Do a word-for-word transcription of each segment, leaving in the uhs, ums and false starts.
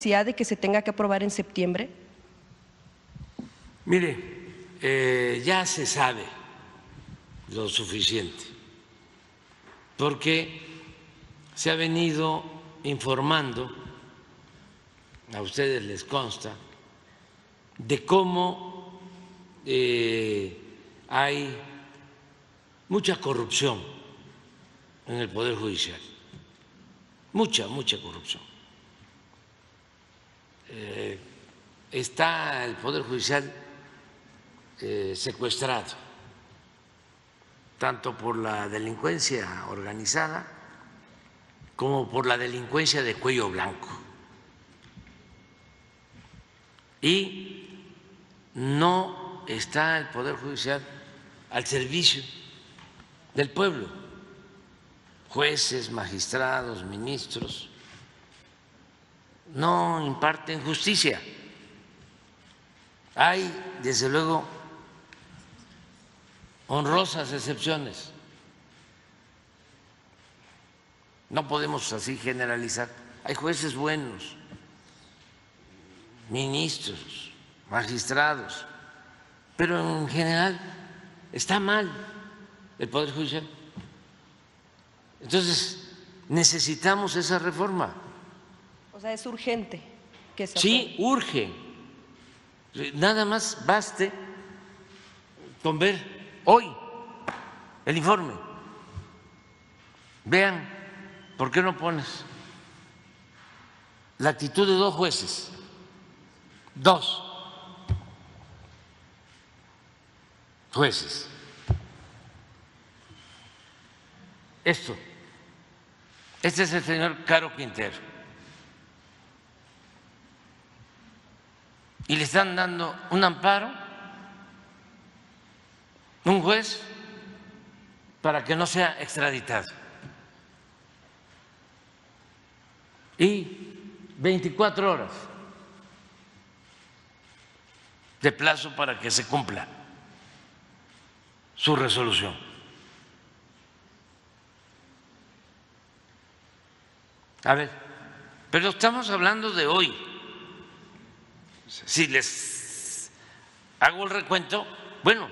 de que se tenga que aprobar en septiembre? Mire, eh, ya se sabe lo suficiente, porque se ha venido informando, a ustedes les consta, de cómo eh, hay mucha corrupción en el Poder Judicial, mucha, mucha corrupción. Eh, está el Poder Judicial eh, secuestrado, tanto por la delincuencia organizada como por la delincuencia de cuello blanco. Y no está el Poder Judicial al servicio del pueblo, jueces, magistrados, ministros, no imparten justicia. Hay, desde luego, honrosas excepciones. No podemos así generalizar. Hay jueces buenos, ministros, magistrados, pero en general está mal el Poder Judicial. Entonces, necesitamos esa reforma. O sea, es urgente que se Sí, acuerde. urge. Nada más baste con ver hoy el informe. Vean, ¿por qué no pones la actitud de dos jueces? Dos jueces. Esto. Este es el señor Caro Quintero. Y le están dando un amparo, un juez, para que no sea extraditado. Y veinticuatro horas de plazo para que se cumpla su resolución. A ver, pero estamos hablando de hoy. Si les hago el recuento, bueno,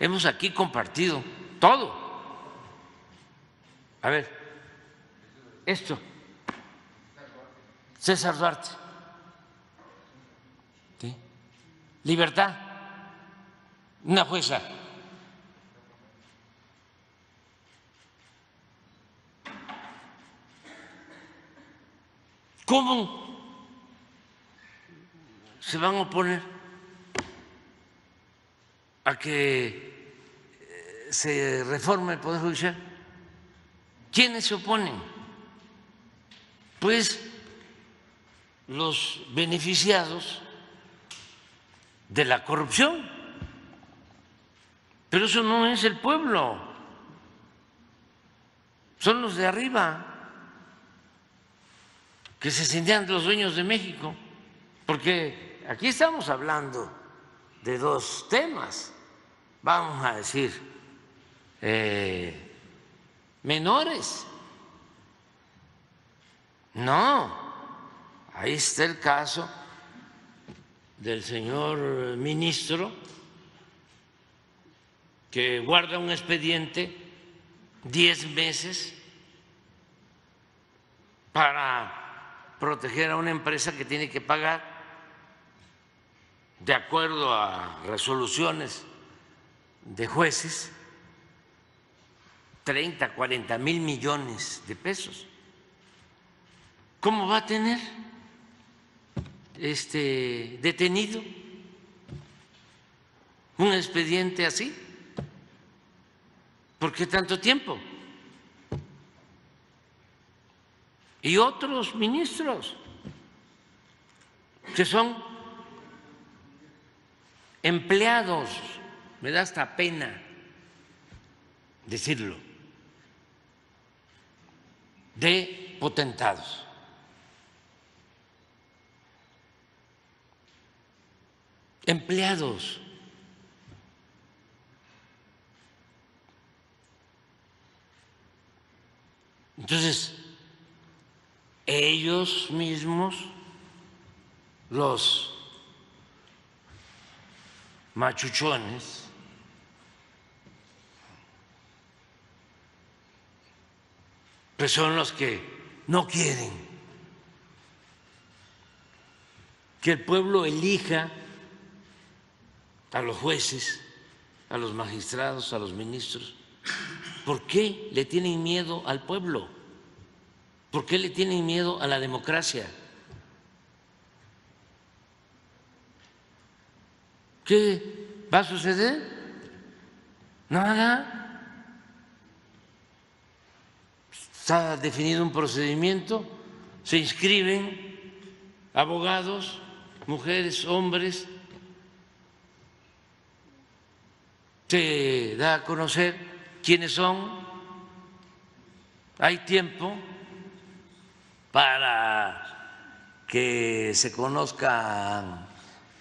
hemos aquí compartido todo. A ver, esto, César Duarte, ¿sí? Libertad, una jueza, ¿cómo se van a oponer a que se reforme el Poder Judicial? ¿Quiénes se oponen? Pues los beneficiados de la corrupción. Pero eso no es el pueblo, son los de arriba que se sentían los dueños de México, porque aquí estamos hablando de dos temas, vamos a decir, eh, menores. No, ahí está el caso del señor ministro que guarda un expediente diez meses para proteger a una empresa que tiene que pagar, de acuerdo a resoluciones de jueces, treinta, cuarenta mil millones de pesos. ¿Cómo va a tener este detenido un expediente así? ¿Por qué tanto tiempo? Y otros ministros que son empleados, me da hasta pena decirlo, de potentados. Empleados. Entonces, ellos mismos los machuchones que son los que no quieren que el pueblo elija a los jueces, a los magistrados, a los ministros. ¿Por qué le tienen miedo al pueblo? ¿Por qué le tienen miedo a la democracia? ¿Qué va a suceder? Nada. Está definido un procedimiento, se inscriben abogados, mujeres, hombres, se da a conocer quiénes son, hay tiempo para que se conozcan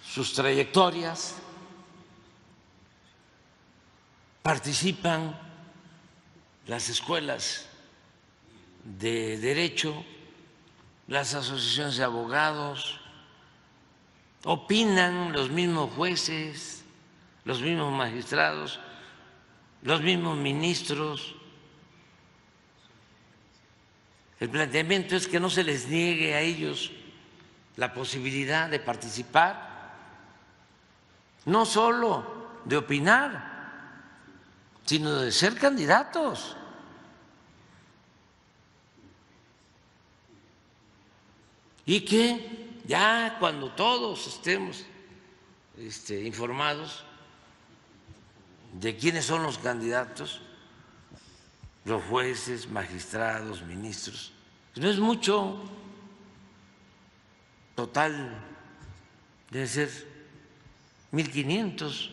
sus trayectorias, participan las escuelas de derecho, las asociaciones de abogados, opinan los mismos jueces, los mismos magistrados, los mismos ministros. El planteamiento es que no se les niegue a ellos la posibilidad de participar, no solo de opinar, sino de ser candidatos. Y que ya cuando todos estemos este, informados de quiénes son los candidatos, los jueces, magistrados, ministros, no es mucho, total debe ser mil quinientos,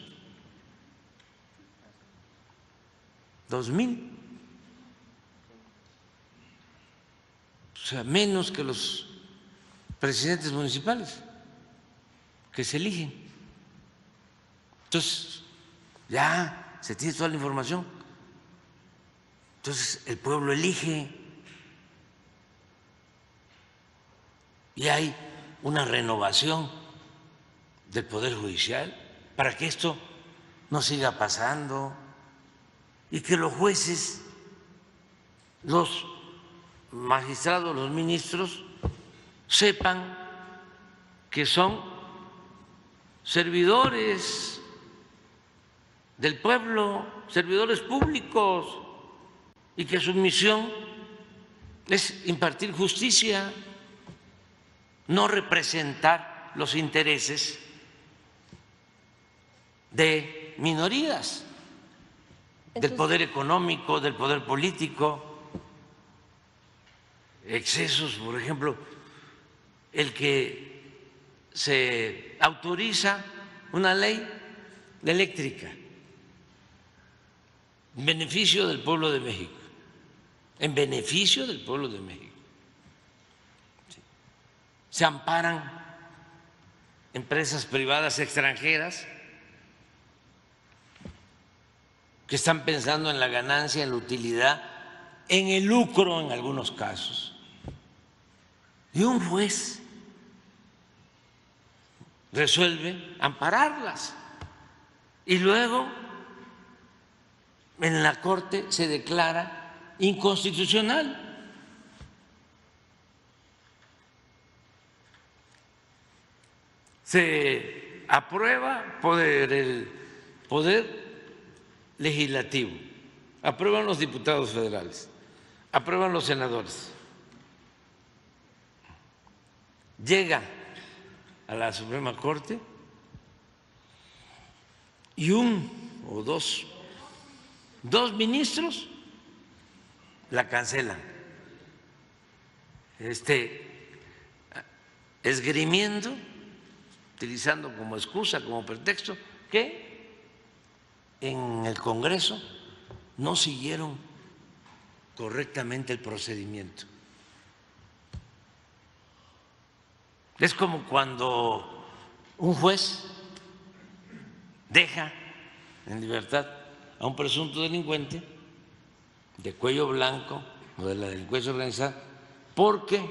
dos mil, o sea, menos que los presidentes municipales que se eligen. Entonces, ya se tiene toda la información. Entonces, el pueblo elige y hay una renovación del Poder Judicial para que esto no siga pasando y que los jueces, los magistrados, los ministros sepan que son servidores del pueblo, servidores públicos, y que su misión es impartir justicia, no representar los intereses de minorías, del poder económico, del poder político, excesos, por ejemplo, el que se autoriza una ley eléctrica en beneficio del pueblo de México, en beneficio del pueblo de México. Se amparan empresas privadas extranjeras que están pensando en la ganancia, en la utilidad, en el lucro en algunos casos. Y un juez resuelve ampararlas y luego en la Corte se declara inconstitucional. Se aprueba por el Poder Legislativo, aprueban los diputados federales, aprueban los senadores, llega a la Suprema Corte y un o dos, dos ministros la cancelan, este, esgrimiendo, utilizando como excusa, como pretexto, que en el Congreso no siguieron correctamente el procedimiento. Es como cuando un juez deja en libertad a un presunto delincuente de cuello blanco o de la delincuencia organizada porque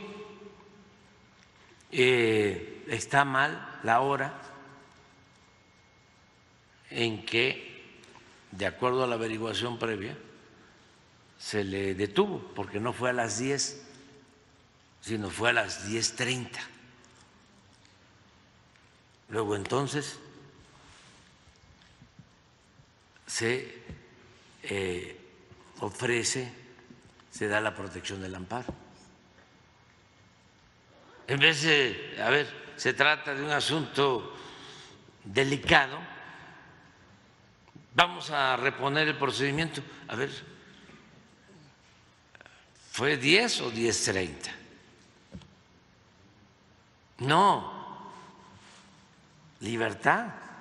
eh, está mal la hora en que, de acuerdo a la averiguación previa, se le detuvo, porque no fue a las diez, sino fue a las diez treinta. Luego entonces se eh, ofrece, se da la protección del amparo. En vez de, a ver, se trata de un asunto delicado, vamos a reponer el procedimiento. A ver, ¿fue diez o diez treinta? No, libertad.